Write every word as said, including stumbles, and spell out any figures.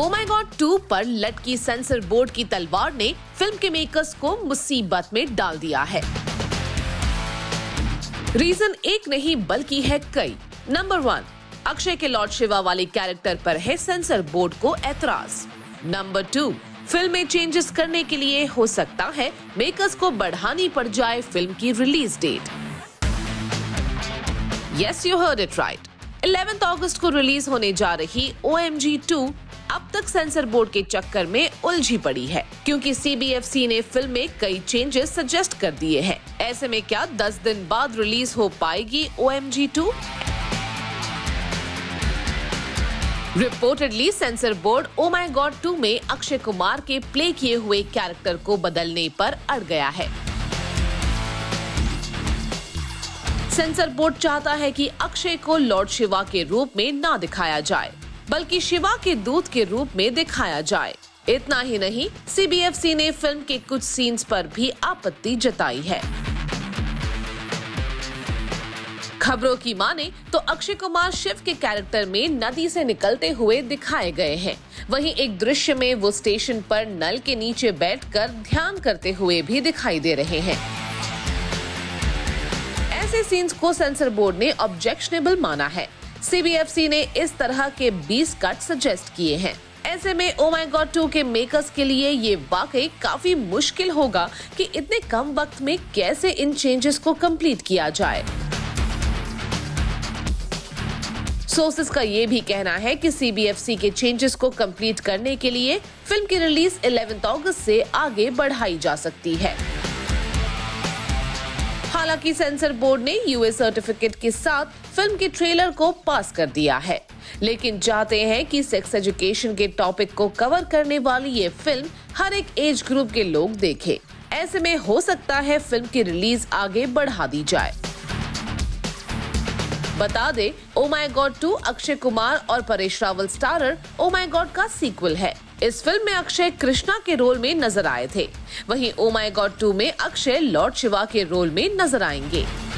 Oh my God to पर लटकी sensor board की तलवार ने फिल्म के मेकर्स को मुसीबत में डाल दिया है। रीजन एक नहीं बल्कि है कई। नंबर वन, अक्षय के लॉर्ड शिवा वाले कैरेक्टर पर है सेंसर बोर्ड को एतराज। नंबर टू, फिल्म में चेंजेस करने के लिए हो सकता है मेकर्स को बढ़ानी पड़ जाए फिल्म की release date. Yes, you heard it right. ग्यारह अगस्त को रिलीज होने जा रही ओ एम जी टू अब तक सेंसर बोर्ड के चक्कर में उलझी पड़ी है, क्योंकि सी बी एफ सी ने फिल्म में कई चेंजेस सजेस्ट कर दिए हैं। ऐसे में क्या दस दिन बाद रिलीज हो पाएगी O M G two? Reportedly censor board oh my God two में अक्षय कुमार के प्ले किए हुए कैरेक्टर को बदलने पर अड़ गया है। सेंसर बोर्ड चाहता है कि अक्षय को लॉर्ड शिवा के रूप में ना दिखाया जाए, बल्कि शिवा के दूत के रूप में दिखाया जाए। इतना ही नहीं, सी बी एफ सी ने फिल्म के कुछ सीन्स पर भी आपत्ति जताई है। खबरों की माने तो अक्षय कुमार शिव के कैरेक्टर में नदी से निकलते हुए दिखाए गए हैं। वहीं एक दृश्य में वो स्टेशन पर नल के नीचे बैठकर ध्यान करते हुए भी दिखाई दे रहे हैं। ऐसे सीन्स को सेंसर बोर्ड ने ऑब्जेक्शनेबल माना है। सी बी एफ सी ने इस तरह के बीस कट सजेस्ट किए हैं। ऐसे में ओ माय गॉड टू के मेकर्स के लिए ये वाकई काफी मुश्किल होगा कि इतने कम वक्त में कैसे इन चेंजेस को कंप्लीट किया जाए। सोर्सेस का ये भी कहना है कि सी बी एफ सी के चेंजेस को कंप्लीट करने के लिए फिल्म की रिलीज ग्यारह अगस्त से आगे बढ़ाई जा सकती है। हालांकि सेंसर बोर्ड ने यू ए सर्टिफिकेट के साथ फिल्म के ट्रेलर को पास कर दिया है, लेकिन चाहते हैं कि सेक्स एजुकेशन के टॉपिक को कवर करने वाली ये फिल्म हर एक एज ग्रुप के लोग देखें। ऐसे में हो सकता है फिल्म की रिलीज आगे बढ़ा दी जाए। बता दे, oh my God two Akshay Kumar और Paresh Rawal starrer oh my God का सीक्वल है। इस फिल्म में अक्षय कृष्णा के रोल में नजर आए थे, वहीं ओ माय गॉड टू में अक्षय लॉर्ड शिवा के रोल में नजर आएंगे।